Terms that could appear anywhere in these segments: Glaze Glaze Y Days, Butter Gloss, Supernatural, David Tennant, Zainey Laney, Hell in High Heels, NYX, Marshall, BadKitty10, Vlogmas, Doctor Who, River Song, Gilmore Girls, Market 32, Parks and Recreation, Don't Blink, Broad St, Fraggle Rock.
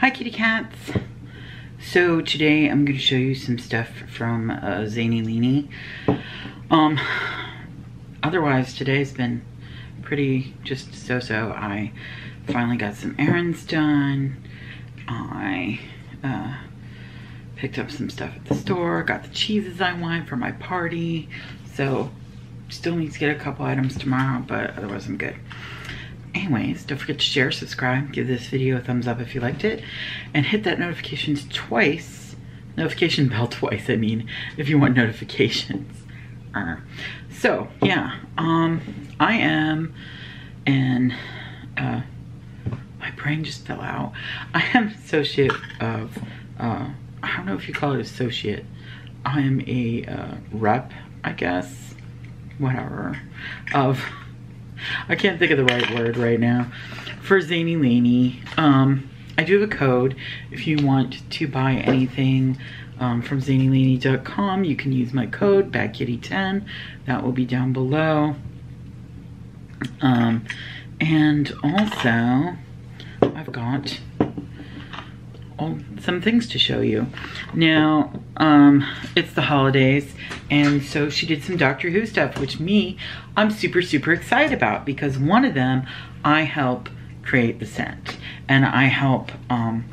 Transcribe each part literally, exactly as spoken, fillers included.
Hi kitty cats. So today I'm going to show you some stuff from uh, Zainey Laney. Um, otherwise today's been pretty just so-so. I finally got some errands done. I uh, picked up some stuff at the store, got the cheeses I wanted for my party. So still need to get a couple items tomorrow, but otherwise I'm good. Anyways, don't forget to share, subscribe, give this video a thumbs up if you liked it, and hit that notifications twice, notification bell twice, I mean, if you want notifications. Uh, so, yeah, um, I am, and uh, my brain just fell out. I am associate of, uh, I don't know if you call it associate. I am a uh, rep, I guess, whatever, of... I can't think of the right word right now. For Zainey Laney, um, I do have a code. If you want to buy anything um, from Zainey Laney dot com, you can use my code, Bad Kitty ten. That will be down below. Um, and also, I've got all, some things to show you. Now, um, it's the holidays, and so she did some Doctor Who stuff, which me, I'm super, super excited about, because one of them, I help create the scent, and I help um,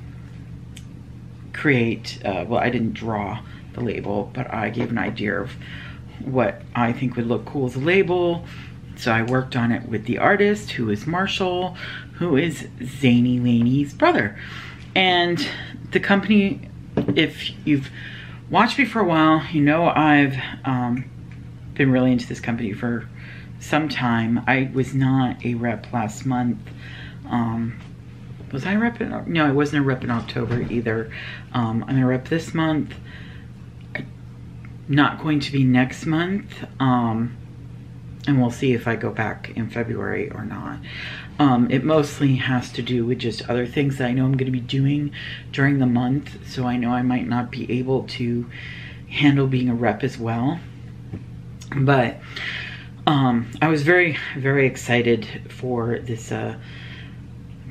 create, uh, well, I didn't draw the label, but I gave an idea of what I think would look cool as a label, so I worked on it with the artist, who is Marshall, who is Zainey Laney's brother. And the company, if you've watched me for a while, you know I've um, been really into this company for some time. I was not a rep last month. Um, was I a rep? In, no, I wasn't a rep in October either. Um, I'm a rep this month. I'm not going to be next month. Um, and we'll see if I go back in February or not. Um, it mostly has to do with just other things that I know I'm going to be doing during the month, so I know I might not be able to handle being a rep as well. But um, I was very, very excited for this uh,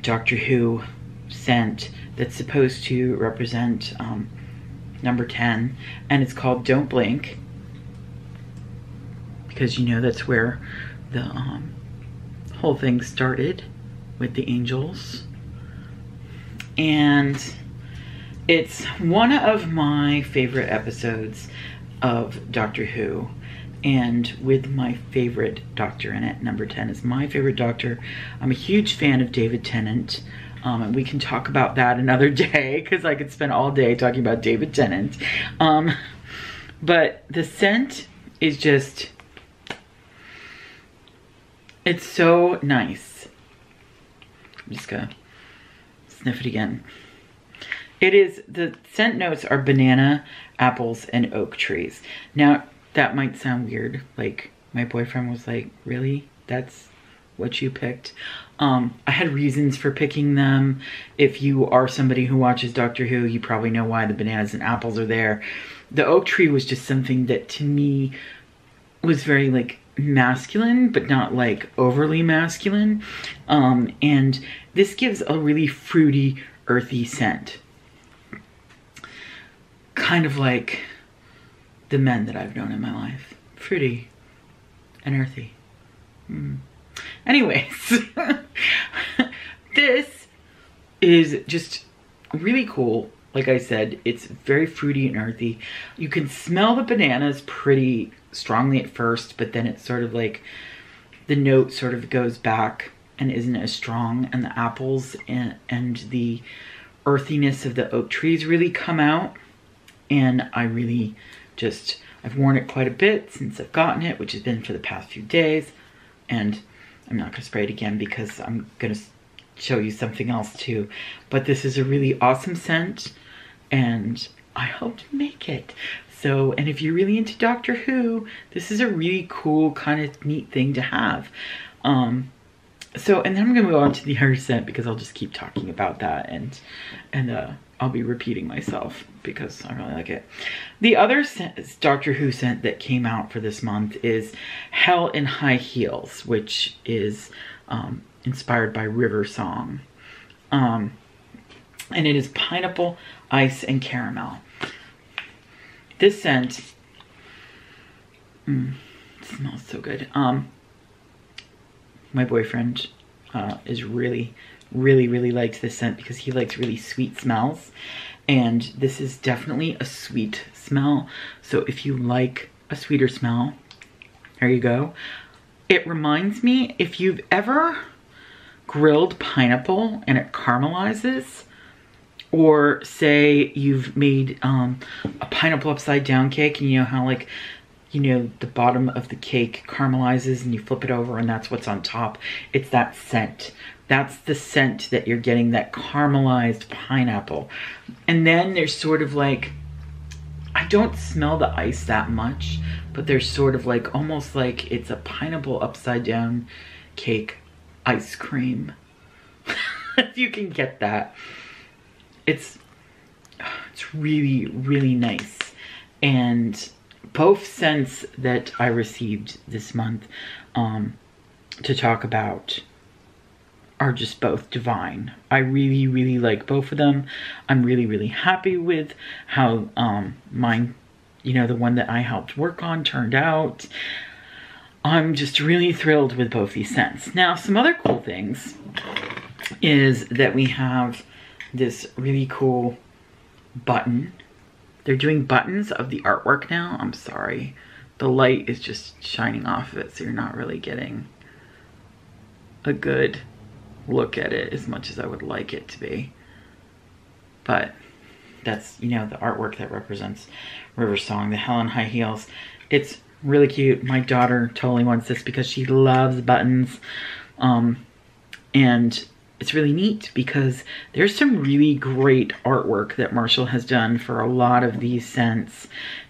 Doctor Who scent that's supposed to represent um, number ten, and it's called Don't Blink, because you know that's where the... Um, whole thing started with the angels, and it's one of my favorite episodes of Doctor Who, and with my favorite doctor in it. Number ten is my favorite doctor. I'm a huge fan of David Tennant, um, and we can talk about that another day, because I could spend all day talking about David Tennant. Um, but the scent is just... it's so nice. I'm just gonna sniff it again. It is, the scent notes are banana, apples, and oak trees. Now, that might sound weird. Like, my boyfriend was like, really? That's what you picked? Um, I had reasons for picking them. If you are somebody who watches Doctor Who, you probably know why the bananas and apples are there. The oak tree was just something that, to me, was very, like, masculine, but not like overly masculine, um, and this gives a really fruity, earthy scent, kind of like the men that I've known in my life. Fruity and earthy. Mm. Anyways, this is just really cool. Like I said, it's very fruity and earthy. You can smell the bananas pretty strongly at first, but then it's sort of like the note sort of goes back and isn't as strong, and the apples and, and the earthiness of the oak trees really come out. And I really just, I've worn it quite a bit since I've gotten it, which has been for the past few days. And I'm not gonna spray it again because I'm gonna show you something else too. But this is a really awesome scent, and I helped make it. So, and if you're really into Doctor Who, this is a really cool, kind of neat thing to have. Um, so, and then I'm gonna move on to the other scent, because I'll just keep talking about that, and and uh, I'll be repeating myself because I really like it. The other scent, Doctor Who scent that came out for this month is Hell in High Heels, which is um, inspired by River Song. Um, and it is pineapple, ice, and caramel. This scent, mm, smells so good. Um, my boyfriend uh, is really, really, really likes this scent because he likes really sweet smells. And this is definitely a sweet smell. So if you like a sweeter smell, there you go. It reminds me, if you've ever grilled pineapple and it caramelizes, or say you've made um, a pineapple upside down cake, and you know how, like, you know, the bottom of the cake caramelizes and you flip it over and that's what's on top. It's that scent. That's the scent that you're getting, that caramelized pineapple. And then there's sort of like, I don't smell the ice that much, but there's sort of like, almost like it's a pineapple upside down cake ice cream. If you can get that. It's, it's really, really nice. And both scents that I received this month um, to talk about are just both divine. I really, really like both of them. I'm really, really happy with how um, mine, you know, the one that I helped work on turned out. I'm just really thrilled with both these scents. Now, some other cool things is that we have this really cool button. They're doing buttons of the artwork now. I'm sorry, the light is just shining off of it, so you're not really getting a good look at it as much as I would like it to be. But that's, you know, the artwork that represents River Song, the Hell in High Heels. It's really cute. My daughter totally wants this because she loves buttons. Um, and it's really neat because there's some really great artwork that Marshall has done for a lot of these scents,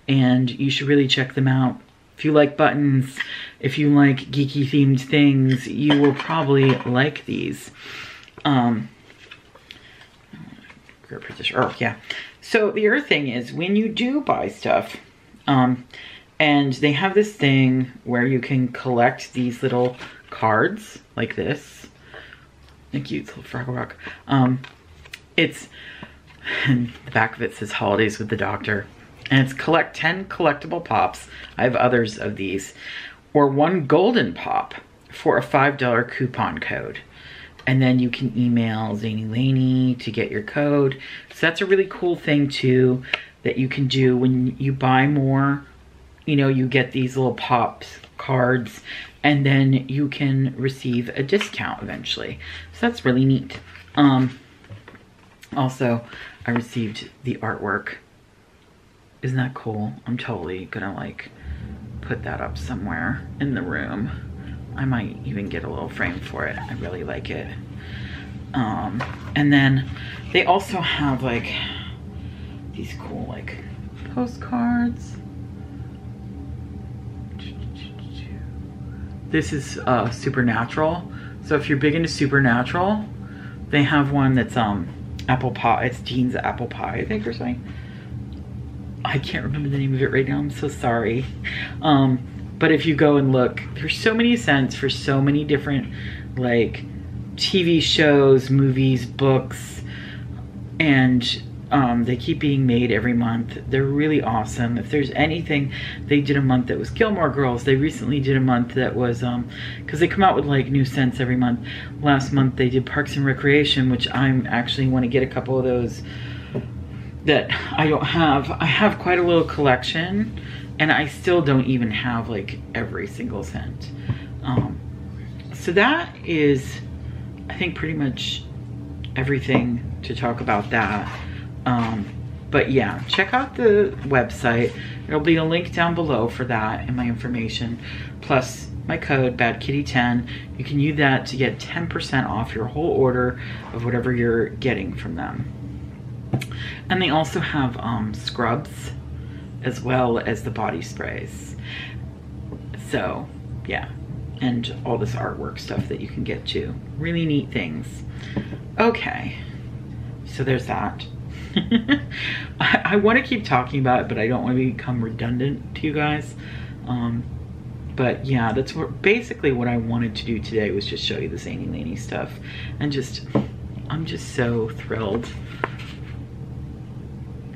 and you should really check them out. If you like buttons, if you like geeky themed things, you will probably like these. Um, oh yeah. So the other thing is, when you do buy stuff, um, and they have this thing where you can collect these little cards like this. A cute little Fraggle Rock. Um, it's, and the back of it says Holidays with the Doctor. And it's collect ten collectible pops. I have others of these. Or one golden pop for a five dollar coupon code. And then you can email Zainey Laney to get your code. So that's a really cool thing too that you can do when you buy more. You know, you get these little pops cards, and then you can receive a discount eventually. So that's really neat. Um, also, I received the artwork. Isn't that cool? I'm totally gonna like put that up somewhere in the room. I might even get a little frame for it. I really like it. Um, and then they also have like these cool like postcards. This is uh, Supernatural. So if you're big into Supernatural, they have one that's um, apple pie. It's Jean's apple pie, I think, or something. I can't remember the name of it right now. I'm so sorry. Um, but if you go and look, there's so many scents for so many different like T V shows, movies, books, and um, they keep being made every month. They're really awesome. If there's anything, they did a month that was Gilmore Girls. They recently did a month that was, um, cause they come out with like new scents every month. Last month they did Parks and Recreation, which I'm actually want to get a couple of those that I don't have. I have quite a little collection, and I still don't even have like every single scent. Um, so that is, I think, pretty much everything to talk about that. Um, but yeah, check out the website. There'll be a link down below for that and my information, plus my code Bad Kitty ten. You can use that to get ten percent off your whole order of whatever you're getting from them. And they also have um, scrubs as well as the body sprays. So yeah, and all this artwork stuff that you can get too. Really neat things. Okay, so there's that. I, I want to keep talking about it, but I don't want to become redundant to you guys. Um, but yeah, that's what, basically what I wanted to do today was just show you the Zainey Laney stuff and just I'm just so thrilled.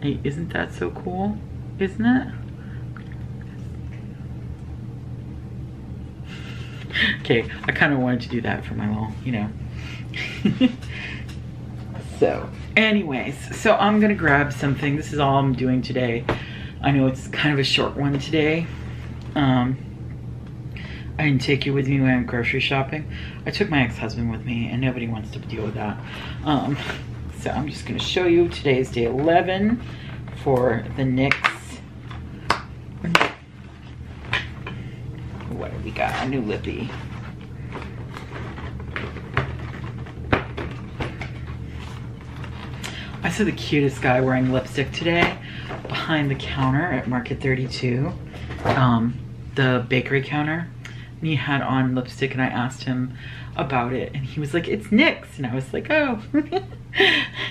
Hey, isn't that so cool? Isn't it? Okay, I kind of wanted to do that for my mom, you know. So, anyways, so I'm gonna grab something. This is all I'm doing today. I know it's kind of a short one today. Um, I didn't take you with me when I'm grocery shopping. I took my ex-husband with me, and nobody wants to deal with that. Um, so I'm just gonna show you. Today is day eleven for the N Y X. What do we got? A new lippy. I saw the cutest guy wearing lipstick today behind the counter at Market thirty-two, um, the bakery counter. And he had on lipstick, and I asked him about it, and he was like, it's N Y X. And I was like, oh,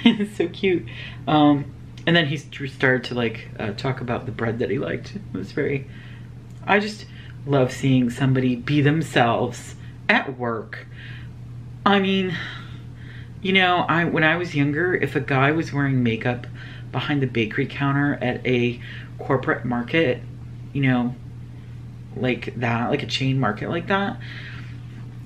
it's so cute. Um, and then he started to like uh, talk about the bread that he liked. It was very, I just love seeing somebody be themselves at work. I mean, you know, I when I was younger, if a guy was wearing makeup behind the bakery counter at a corporate market, you know, like that, like a chain market like that,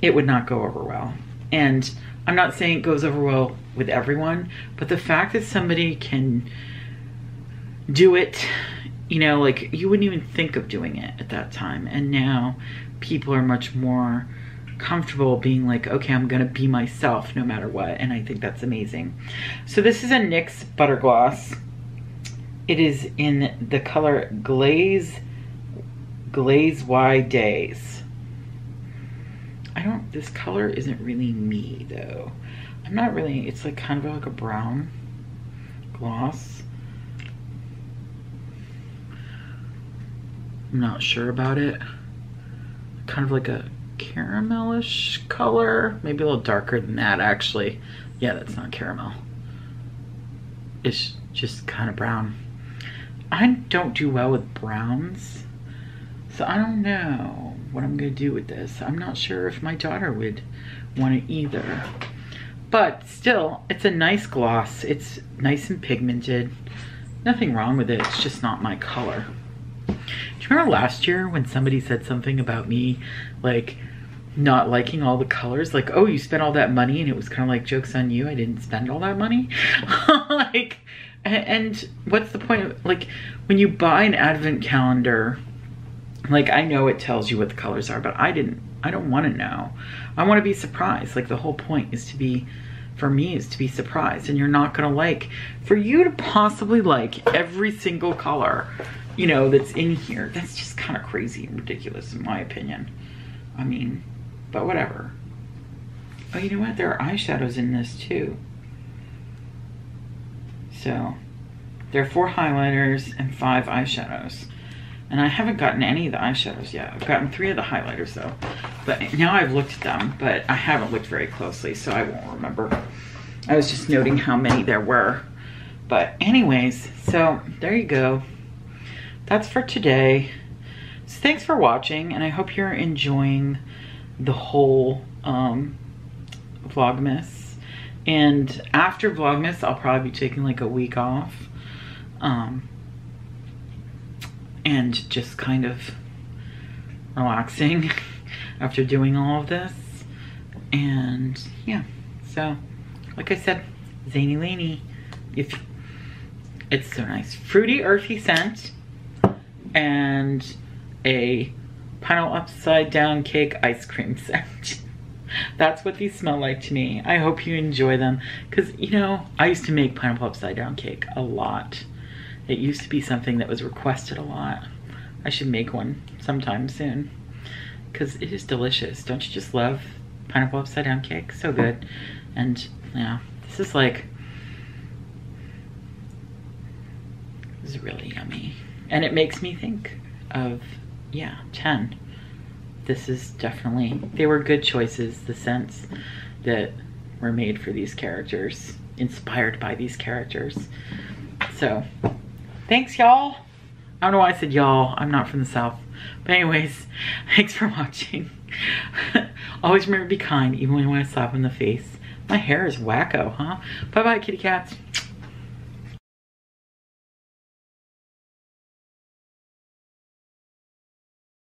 it would not go over well. And I'm not saying it goes over well with everyone, but the fact that somebody can do it, you know, like you wouldn't even think of doing it at that time. And now people are much more comfortable being like, okay, I'm gonna be myself no matter what. And I think that's amazing. So this is a N Y X Butter Gloss. It is in the color Glaze Glaze Y Days. I don't, this color isn't really me though. I'm not really, it's like kind of like a brown gloss. I'm not sure about it. Kind of like a caramelish color, maybe a little darker than that actually. Yeah, that's not caramel. It's just kind of brown. I don't do well with browns, so I don't know what I'm gonna do with this. I'm not sure if my daughter would want it either, but still, it's a nice gloss. It's nice and pigmented, nothing wrong with it. It's just not my color. Do you remember last year when somebody said something about me, like not liking all the colors? Like, oh, you spent all that money, and it was kind of like, joke's on you, I didn't spend all that money. Like, and what's the point of, like, when you buy an advent calendar, like, I know it tells you what the colors are, but I didn't, I don't want to know. I want to be surprised. Like, the whole point is to be, for me, is to be surprised. And you're not going to like, for you to possibly like every single color, you know, that's in here, that's just kind of crazy and ridiculous in my opinion. I mean, but whatever. Oh, you know what? There are eyeshadows in this too. So there are four highlighters and five eyeshadows. And I haven't gotten any of the eyeshadows yet. I've gotten three of the highlighters though. But now I've looked at them, but I haven't looked very closely, so I won't remember. I was just noting how many there were. But anyways, so there you go. That's for today. So thanks for watching, and I hope you're enjoying the whole um, Vlogmas. And after Vlogmas, I'll probably be taking like a week off. Um, and just kind of relaxing after doing all of this. And yeah, so like I said, Zainey Laney. If it's so nice. Fruity, earthy scent. And a pineapple upside down cake ice cream scent. That's what these smell like to me. I hope you enjoy them, because you know, I used to make pineapple upside down cake a lot. It used to be something that was requested a lot. I should make one sometime soon, because it is delicious. Don't you just love pineapple upside down cake? So good. And yeah, this is like, this is really yummy. And it makes me think of, yeah, ten. This is definitely, they were good choices, the scents that were made for these characters, inspired by these characters. So, thanks y'all. I don't know why I said y'all, I'm not from the South. But anyways, thanks for watching. Always remember to be kind, even when you want to slap in the face. My hair is wacko, huh? Bye bye, kitty cats.